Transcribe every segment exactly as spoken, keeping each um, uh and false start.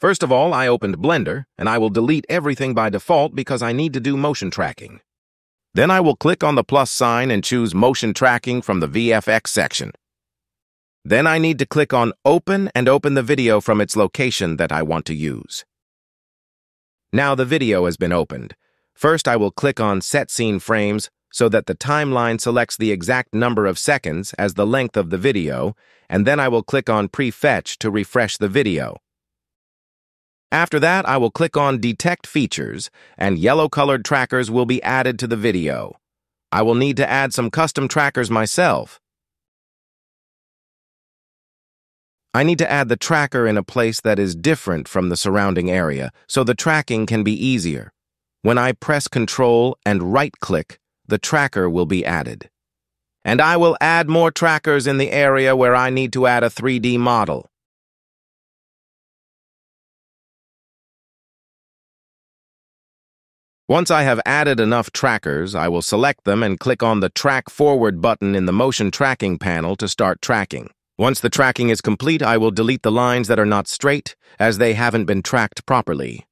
First of all, I opened Blender, and I will delete everything by default because I need to do motion tracking. Then I will click on the plus sign and choose Motion Tracking from the V F X section. Then I need to click on Open and open the video from its location that I want to use. Now the video has been opened. First, I will click on Set Scene Frames so that the timeline selects the exact number of seconds as the length of the video, and then I will click on Prefetch to refresh the video. After that, I will click on Detect Features, and yellow-colored trackers will be added to the video. I will need to add some custom trackers myself. I need to add the tracker in a place that is different from the surrounding area, so the tracking can be easier. When I press Ctrl and right-click, the tracker will be added. And I will add more trackers in the area where I need to add a three D model. Once I have added enough trackers, I will select them and click on the Track Forward button in the Motion Tracking panel to start tracking. Once the tracking is complete, I will delete the lines that are not straight, as they haven't been tracked properly.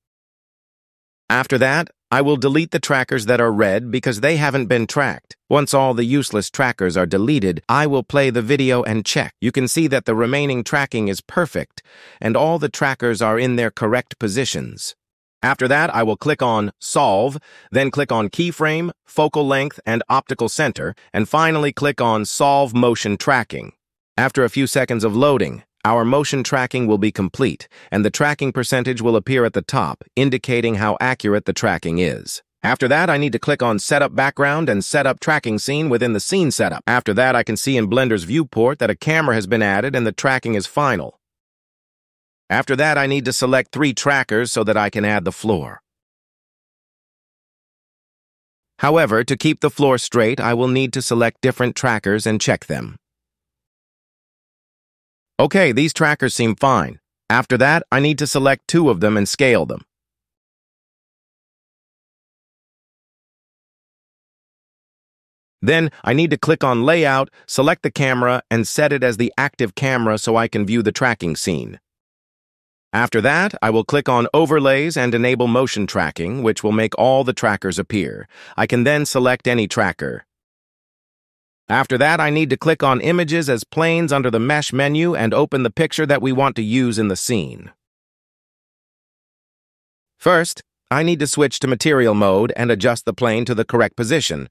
After that, I will delete the trackers that are red because they haven't been tracked. Once all the useless trackers are deleted, I will play the video and check. You can see that the remaining tracking is perfect, and all the trackers are in their correct positions. After that, I will click on Solve, then click on Keyframe, Focal Length, and Optical Center, and finally click on Solve Motion Tracking. After a few seconds of loading, our motion tracking will be complete, and the tracking percentage will appear at the top, indicating how accurate the tracking is. After that, I need to click on Set Up Background and Set Up Tracking Scene within the Scene Setup. After that, I can see in Blender's viewport that a camera has been added and the tracking is final. After that, I need to select three trackers so that I can add the floor. However, to keep the floor straight, I will need to select different trackers and check them. Okay, these trackers seem fine. After that, I need to select two of them and scale them. Then, I need to click on Layout, select the camera, and set it as the active camera so I can view the tracking scene. After that, I will click on Overlays and enable motion tracking, which will make all the trackers appear. I can then select any tracker. After that, I need to click on Images as Planes under the Mesh menu and open the picture that we want to use in the scene. First, I need to switch to Material mode and adjust the plane to the correct position.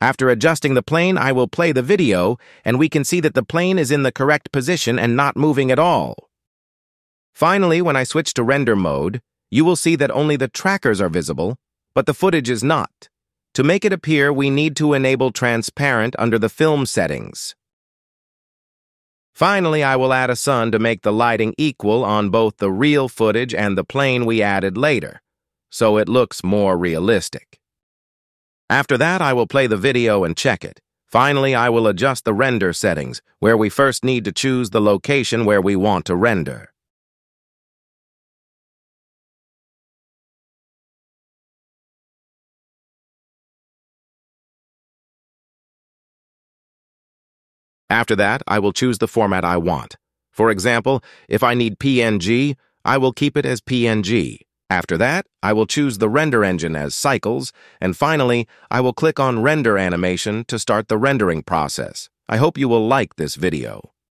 After adjusting the plane, I will play the video, and we can see that the plane is in the correct position and not moving at all. Finally, when I switch to render mode, you will see that only the trackers are visible, but the footage is not. To make it appear, we need to enable transparent under the film settings. Finally, I will add a sun to make the lighting equal on both the real footage and the plane we added later, so it looks more realistic. After that, I will play the video and check it. Finally, I will adjust the render settings, where we first need to choose the location where we want to render. After that, I will choose the format I want. For example, if I need P N G, I will keep it as P N G. After that, I will choose the render engine as Cycles, and finally, I will click on Render Animation to start the rendering process. I hope you will like this video.